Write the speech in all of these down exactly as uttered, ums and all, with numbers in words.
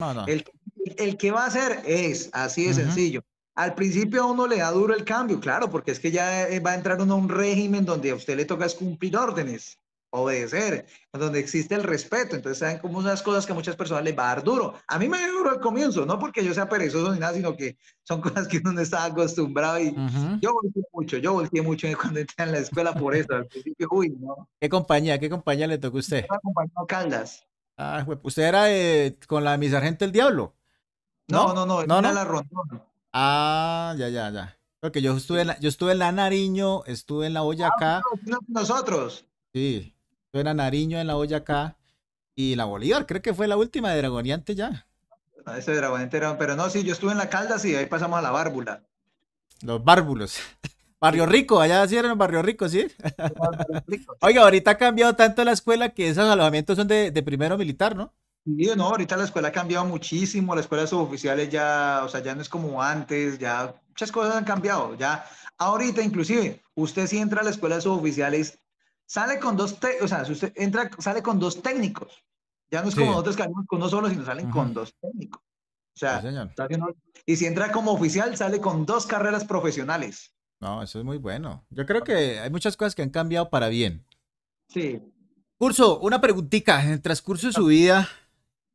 No, no. El, el que va a hacer es, así de uh-huh. sencillo. Al principio a uno le da duro el cambio, claro, porque es que ya va a entrar uno a un régimen donde a usted le toca cumplir órdenes, obedecer, donde existe el respeto. Entonces, saben como unas cosas que a muchas personas les va a dar duro. A mí me dio duro al comienzo, no porque yo sea perezoso ni nada, sino que son cosas que uno no está acostumbrado. Y uh-huh. yo volteé mucho, yo volteé mucho cuando entré en la escuela por eso. Al principio, uy, ¿no? ¿Qué compañía, qué compañía le tocó a usted? Yo acompañaba Caldas. Ah, usted era eh, con la mi sargento el diablo. No, no, no, no, no, no. La rondona. Ah, ya, ya, ya. Porque yo estuve en la, yo estuve en la Nariño, estuve en la Boyacá. Ah, no, no, nosotros. Sí, estuve en la Nariño, en la Boyacá y la Bolívar, creo que fue la última de Dragoneante ya. No, ese Dragoneante era, pero no, sí, yo estuve en la Caldas y ahí pasamos a la Bárbula. Los Bárbulos. Barrio Rico, allá sí eran los Barrio Rico, ¿sí? Barrio Rico. Oiga, ahorita ha cambiado tanto la escuela que esos alojamientos son de, de primero militar, ¿no? Sí, no, ahorita la escuela ha cambiado muchísimo, la escuela de suboficiales ya, o sea, ya no es como antes, ya muchas cosas han cambiado, ya ahorita inclusive, usted si entra a la escuela de suboficiales, sale con dos, te o sea, si usted entra, sale con dos técnicos, ya no es como sí. nosotros que salimos con uno solo, sino salen uh-huh. con dos técnicos, o sea, sí, señor. Y si entra como oficial, sale con dos carreras profesionales. No, eso es muy bueno, yo creo que hay muchas cosas que han cambiado para bien. Sí. Curso, una preguntita, en el transcurso de su vida...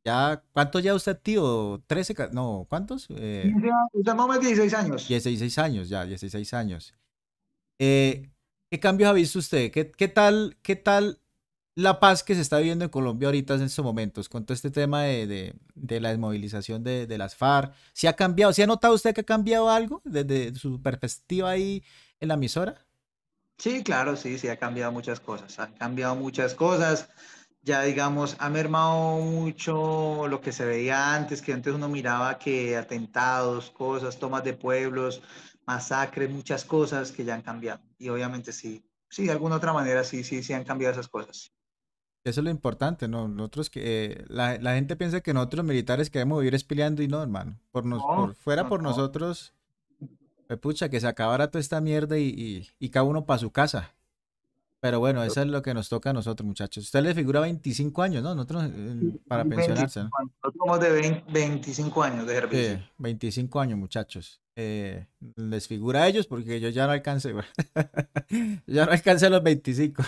Ya, ¿cuántos ya usted, tío? ¿trece? No, ¿cuántos? Eh, Usamos dieciséis años. dieciséis años, ya, dieciséis años. Eh, ¿Qué cambios ha visto usted? ¿Qué, qué, tal, ¿Qué tal la paz que se está viviendo en Colombia ahorita en estos momentos? Con todo este tema de, de, de la desmovilización de, de las FARC. ¿Se ha cambiado? ¿Se ha notado usted que ha cambiado algo desde su perspectiva ahí en la emisora? Sí, claro, sí, sí, ha cambiado muchas cosas. Han cambiado muchas cosas. Ya digamos, ha mermado mucho lo que se veía antes, que antes uno miraba que atentados, cosas, tomas de pueblos, masacres, muchas cosas que ya han cambiado. Y obviamente sí, sí, de alguna otra manera sí, sí, sí han cambiado esas cosas. Eso es lo importante, ¿no? Nosotros que, eh, la, la gente piensa que nosotros militares queremos vivir espileando y no, hermano. Por nos, no, por, fuera no, por no. nosotros, pues, pucha, que se acabara toda esta mierda y, y, y cada uno para su casa. Pero bueno, eso es lo que nos toca a nosotros, muchachos. Usted le figura veinticinco años, ¿no? Nosotros, para pensionarse, ¿no? Nosotros somos de veinte, veinticinco años de servicio. Sí, veinticinco años, muchachos. Eh, les figura a ellos porque yo ya no alcancé. Ya no alcancé los veinticinco.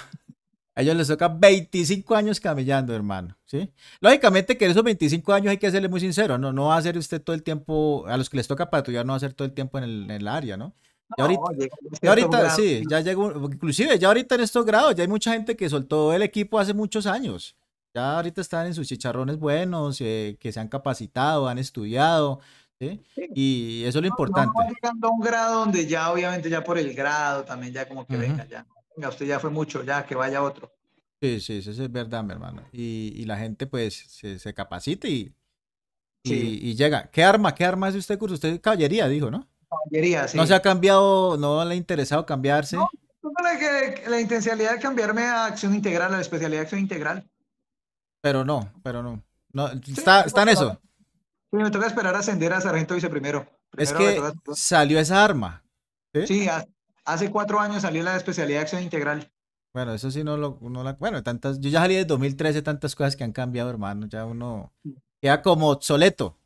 A ellos les toca veinticinco años camellando, hermano, ¿sí? Lógicamente que esos veinticinco años hay que serle muy sincero, ¿no? No va a ser usted todo el tiempo, a los que les toca patrullar no va a ser todo el tiempo en el, en el área, ¿no? Ya ahorita, no, ya ahorita sí, ya llegó, inclusive ya ahorita en estos grados, ya hay mucha gente que soltó el equipo hace muchos años, ya ahorita están en sus chicharrones buenos, eh, que se han capacitado, han estudiado, ¿sí? Sí. Y eso es lo no, importante. No, llegando a un grado donde ya obviamente ya por el grado también ya como que uh-huh. venga, ya, venga, usted ya fue mucho, ya que vaya otro. Sí, sí, eso es verdad, mi hermano, y, y la gente pues se, se capacita y, sí. y, y llega. ¿Qué arma, qué arma es usted, curso? Usted caballería, dijo, ¿no? Sí. No se ha cambiado, no le ha interesado cambiarse. No, la, la intencionalidad de cambiarme a acción integral, a la especialidad de acción integral. Pero no, pero no. no sí, está, está en eso. Sí, me toca esperar a ascender a sargento viceprimero. Es que toca... salió esa arma. Sí, sí hace, hace cuatro años salió la especialidad de acción integral. Bueno, eso sí no lo... No la, bueno, tantas, yo ya salí de dos mil trece, tantas cosas que han cambiado, hermano. Ya uno queda como obsoleto.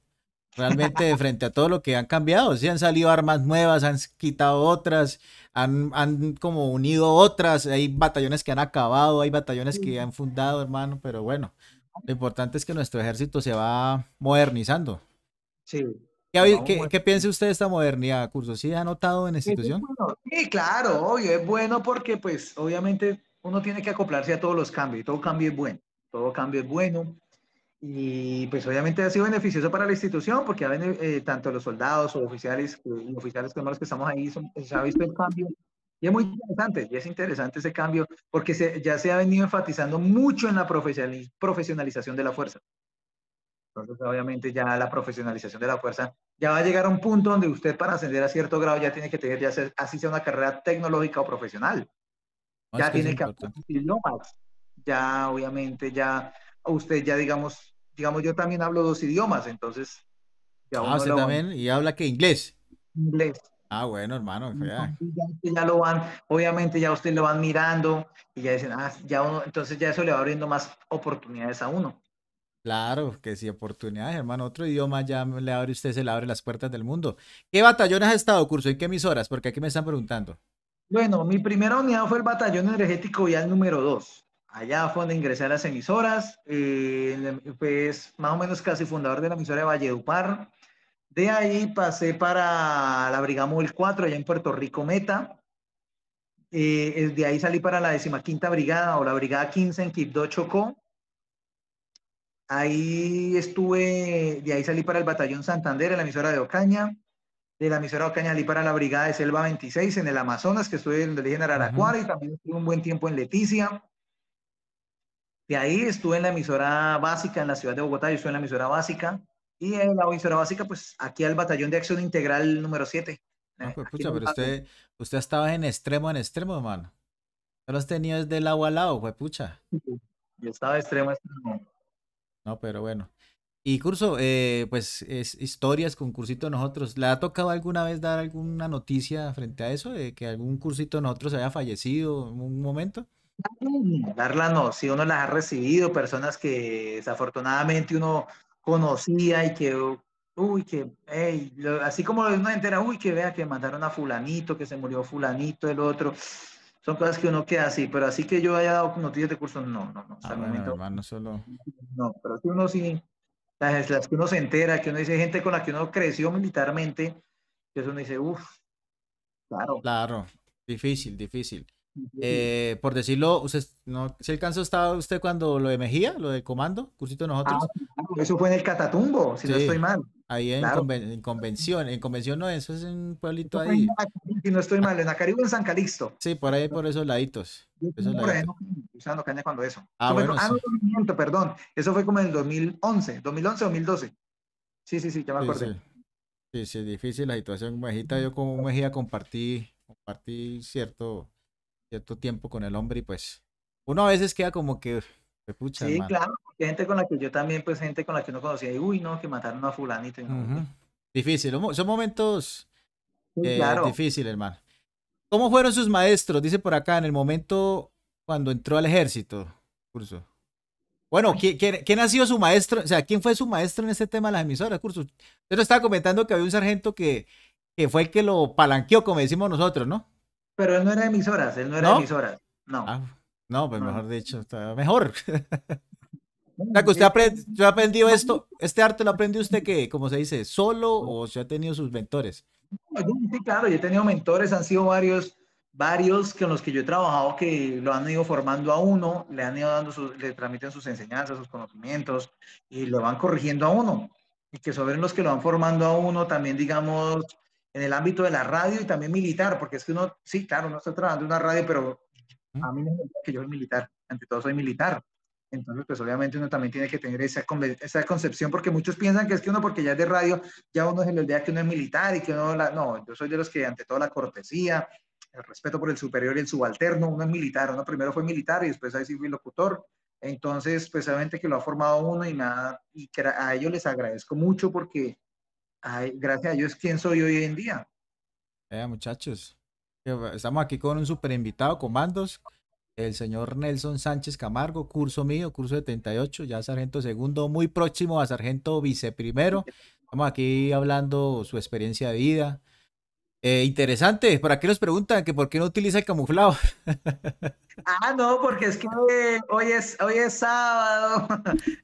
Realmente frente a todo lo que han cambiado, sí han salido armas nuevas, han quitado otras, han, han como unido otras, hay batallones que han acabado, hay batallones que han fundado, hermano, pero bueno, lo importante es que nuestro ejército se va modernizando. Sí. ¿Qué, qué, qué piensa usted de esta modernidad, Curso? ¿Sí ha notado en la institución? Sí, claro, obvio, es bueno porque pues obviamente uno tiene que acoplarse a todos los cambios, y todo cambio es bueno, todo cambio es bueno. Y pues obviamente ha sido beneficioso para la institución porque eh, tanto los soldados o oficiales y oficiales como los que estamos ahí son, se ha visto el cambio y es muy interesante, y es interesante ese cambio porque se, ya se ha venido enfatizando mucho en la profesionaliz profesionalización de la fuerza. Entonces obviamente ya la profesionalización de la fuerza ya va a llegar a un punto donde usted para ascender a cierto grado ya tiene que tener, ya sea, así sea una carrera tecnológica o profesional, no, ya tiene que hacer idiomas, ya obviamente ya usted ya digamos, digamos yo también hablo dos idiomas, entonces ya ah, usted lo... también, y habla que inglés. Inglés. Ah, bueno, hermano. Ya. Ya, ya lo van, obviamente ya usted lo van mirando y ya dicen, ah, ya uno, entonces ya eso le va abriendo más oportunidades a uno. Claro, que sí, oportunidades, hermano. Otro idioma ya le abre usted, se le abre las puertas del mundo. ¿Qué batallón has estado, Curso? ¿En qué emisoras? Porque aquí me están preguntando. Bueno, mi primera unidad fue el batallón energético vial número dos. Allá fue donde ingresé a las emisoras. Eh, pues más o menos casi fundador de la emisora de Valledupar. De ahí pasé para la Brigada Móvil cuatro, allá en Puerto Rico, Meta. Eh, de ahí salí para la decimoquinta Brigada o la Brigada quince en Quibdó, Chocó. Ahí estuve, de ahí salí para el batallón Santander en la emisora de Ocaña. De la emisora Ocaña salí para la Brigada de Selva veintiséis en el Amazonas, que estuve en el origen Araraquara, y también estuve un buen tiempo en Leticia. De ahí estuve en la emisora básica en la ciudad de Bogotá, yo estuve en la emisora básica. Y en la emisora básica, pues aquí al batallón de acción integral número siete. No, pues, pucha, pero usted, usted estaba en extremo, en extremo, hermano. No lo has tenido desde lado a lado, pues, pucha. Yo estaba de extremo, extremo. No, pero bueno. Y Curso, eh, pues es historias con Cursito Nosotros. ¿Le ha tocado alguna vez dar alguna noticia frente a eso? ¿De que algún Cursito Nosotros haya fallecido en un momento? Darla no, si uno las ha recibido, personas que desafortunadamente uno conocía y que, uy, que, hey, lo, así como uno entera, uy, que vea que mataron a fulanito, que se murió fulanito, el otro. Son cosas que uno queda así, pero así que yo haya dado noticias de Curso, no, no, no. Hasta ah, el momento, hermano, solo... No, pero si uno sí, las, las que uno se entera, que uno dice gente con la que uno creció militarmente, que eso uno dice, uff, claro. Claro, difícil, difícil. difícil. Eh, por decirlo, usted, no, ¿se alcanzó estaba usted cuando lo de Mejía, lo del comando, Cursito Nosotros? Ah, claro, eso fue en el Catatumbo, si sí, no estoy mal. Ahí en, claro. conven, en Convención, en Convención no, eso es un pueblito eso ahí. En, si no estoy mal, en Acaribú, en San Calixto. Sí, por ahí, por esos laditos. Yo esos por laditos. Ahí, no caña cuando eso. Ah, eso bueno, fue, sí. ah no, perdón, eso fue como en el dos mil once, dos mil once, dos mil doce. Sí, sí, sí, ya me sí, acordé. Sí. sí, sí, difícil la situación. Mejita, yo como Mejía compartí, compartí cierto, cierto tiempo con el hombre y pues uno a veces queda como que... Pucha, sí, man. Claro, porque gente con la que yo también, pues gente con la que no conocía, y uy, no, que mataron a fulanito. Y no. Uh-huh. Difícil, son momentos sí, eh, claro. difíciles, hermano. ¿Cómo fueron sus maestros? Dice por acá, en el momento cuando entró al ejército, Curso. Bueno, ¿quién, quién, ¿quién ha sido su maestro? O sea, ¿quién fue su maestro en este tema de las emisoras, Curso? Usted nos estaba comentando que había un sargento que, que fue el que lo palanqueó, como decimos nosotros, ¿no? Pero él no era de emisoras, él no era ¿No? de emisoras, no. Ah. No, pues mejor dicho, está mejor. O sea, que usted ha aprendido esto, este arte lo aprendió usted, que, como se dice, solo, o se ha tenido sus mentores. Sí, claro, yo he tenido mentores, han sido varios, varios con los que yo he trabajado que lo han ido formando a uno, le han ido dando, sus, le transmiten sus enseñanzas, sus conocimientos, y lo van corrigiendo a uno. Y que sobre los que lo van formando a uno también, digamos, en el ámbito de la radio y también militar, porque es que uno, sí, claro, uno está trabajando en una radio, pero... A mí me gusta que yo soy militar, ante todo soy militar. Entonces, pues obviamente uno también tiene que tener esa, esa concepción, porque muchos piensan que es que uno, porque ya es de radio, ya uno se le olvida que uno es militar y que uno... La, no, yo soy de los que ante todo la cortesía, el respeto por el superior y el subalterno, uno es militar, uno primero fue militar y después ahí sí fui locutor. Entonces, pues obviamente que lo ha formado uno y, nada, y que a ellos les agradezco mucho porque ay, gracias a ellos es quien soy hoy en día. Eh, muchachos. Estamos aquí con un super invitado, comandos, el señor Nelson Sánchez Camargo, curso mío, curso setenta y ocho, ya sargento segundo, muy próximo a sargento viceprimero. Estamos aquí hablando su experiencia de vida. Eh, interesante, por aquí nos preguntan que por qué no utiliza el camuflado. Ah, no, porque es que hoy es, hoy es sábado,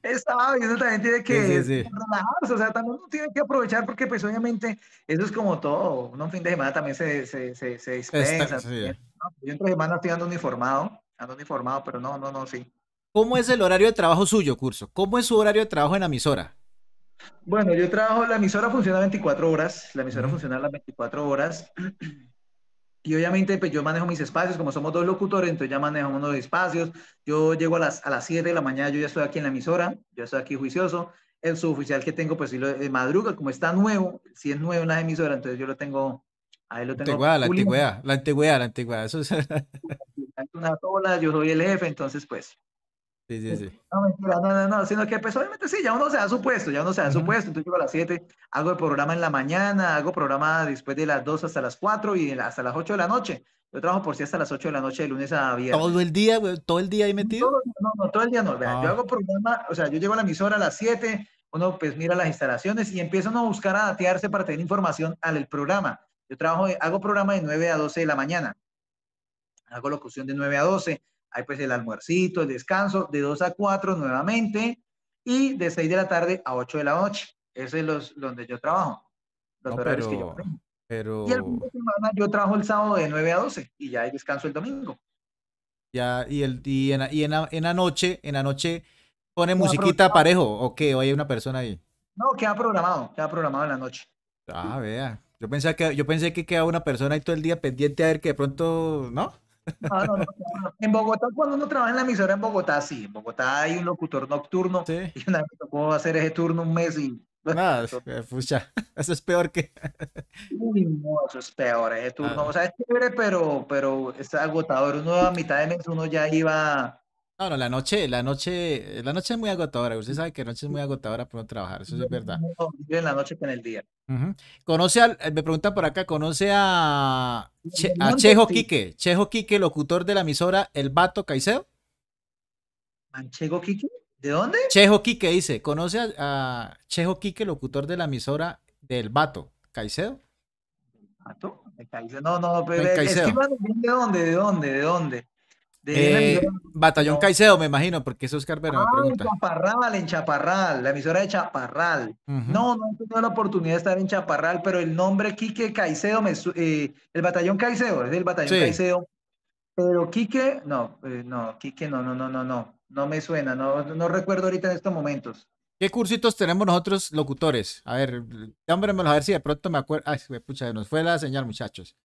es sábado y uno también tiene que sí, sí, sí. relajarse, o sea, también uno tiene que aprovechar porque pues obviamente eso es como todo, uno en fin de semana también se, se, se, se dispensa. Esta, sí, ¿no? Yo entre semana estoy andando uniformado, ando uniformado, pero no, no, no, sí. ¿Cómo es el horario de trabajo suyo, Curso? ¿Cómo es su horario de trabajo en la emisora? Bueno, yo trabajo, la emisora funciona veinticuatro horas, la emisora funciona las veinticuatro horas. Y obviamente pues yo manejo mis espacios, como somos dos locutores, entonces ya manejamos unos espacios. Yo llego a las, a las siete de la mañana, yo ya estoy aquí en la emisora, yo estoy aquí juicioso. El suboficial que tengo, pues sí lo de madruga, como está nuevo, si es nuevo en la emisora, entonces yo lo tengo, ahí lo tengo. Antigüedad, la antigüedad, la antigüedad, la antigüedad, eso es... Una sola, yo soy el jefe, entonces pues... Sí, sí, sí. No, mentira, no, no, no, sino que pues obviamente sí, ya uno se da su puesto, ya uno se da su puesto, entonces llego a las siete, hago el programa en la mañana, hago programa después de las dos hasta las cuatro y hasta las ocho de la noche. Yo trabajo por sí hasta las ocho de la noche de lunes a viernes. ¿Todo el día, güey? ¿Todo el día ahí metido? No, no, no, todo el día no, vean, ah. Yo hago programa, o sea, yo llego a la emisora a las siete, uno pues mira las instalaciones y empieza uno a buscar a datearse para tener información al programa. Yo trabajo, hago programa de nueve a doce de la mañana, hago locución de nueve a doce, hay pues el almuercito, el descanso, de dos a cuatro nuevamente, y de seis de la tarde a ocho de la noche. Ese es los, donde yo trabajo, los no, horarios pero, que yo tengo. Pero... Y el fin de semana yo trabajo el sábado de nueve a doce, y ya hay descanso el domingo. Ya, y, el, y, en, y en, la, en la noche, en la noche, ¿pone musiquita parejo, o qué? ¿O hay una persona ahí? No, queda programado, queda programado en la noche. Ah, vea. Yo pensé que, yo pensé que quedaba una persona ahí todo el día pendiente a ver que de pronto, ¿no? No, no, no, no. En Bogotá, cuando uno trabaja en la emisora en Bogotá, sí, en Bogotá hay un locutor nocturno, sí. Y una vez me tocó hacer ese turno un mes y... Nada, pucha, eso es peor que... Uy, no, eso es peor, ese turno, ah. O sea, es chévere, pero, pero es agotador, uno a mitad de mes uno ya iba... No, no, la noche, la noche, la noche es muy agotadora, usted sabe que la noche es muy agotadora para trabajar, eso es verdad. No, vive en la noche que en el día. Uh-huh. Conoce al, me pregunta por acá, conoce a, che, a Chejo Quique, Chejo Quique, locutor de la emisora El Vato Caicedo. ¿Manchego Quique? ¿De dónde? Chejo Quique dice, conoce a, a Chejo Quique, locutor de la emisora del Vato Caicedo. ¿Vato? No, no, pero es que bueno, ¿de dónde, de dónde, de dónde? De eh, Batallón no. Caicedo, me imagino, porque eso es Oscar Vera, ah, me pregunta. Chaparral, en Chaparral, la emisora de Chaparral. Uh -huh. No, no he tenido la oportunidad de estar en Chaparral, pero el nombre Quique Caicedo, me, eh, el Batallón Caicedo, es del Batallón sí. Caicedo. Pero Quique, no, eh, no, Quique, no, no, no, no, no, no me suena, no, no recuerdo ahorita en estos momentos. ¿Qué cursitos tenemos nosotros locutores? A ver, dámelo, a ver si de pronto me acuerdo. Ay, pucha, nos fue la señal, muchachos.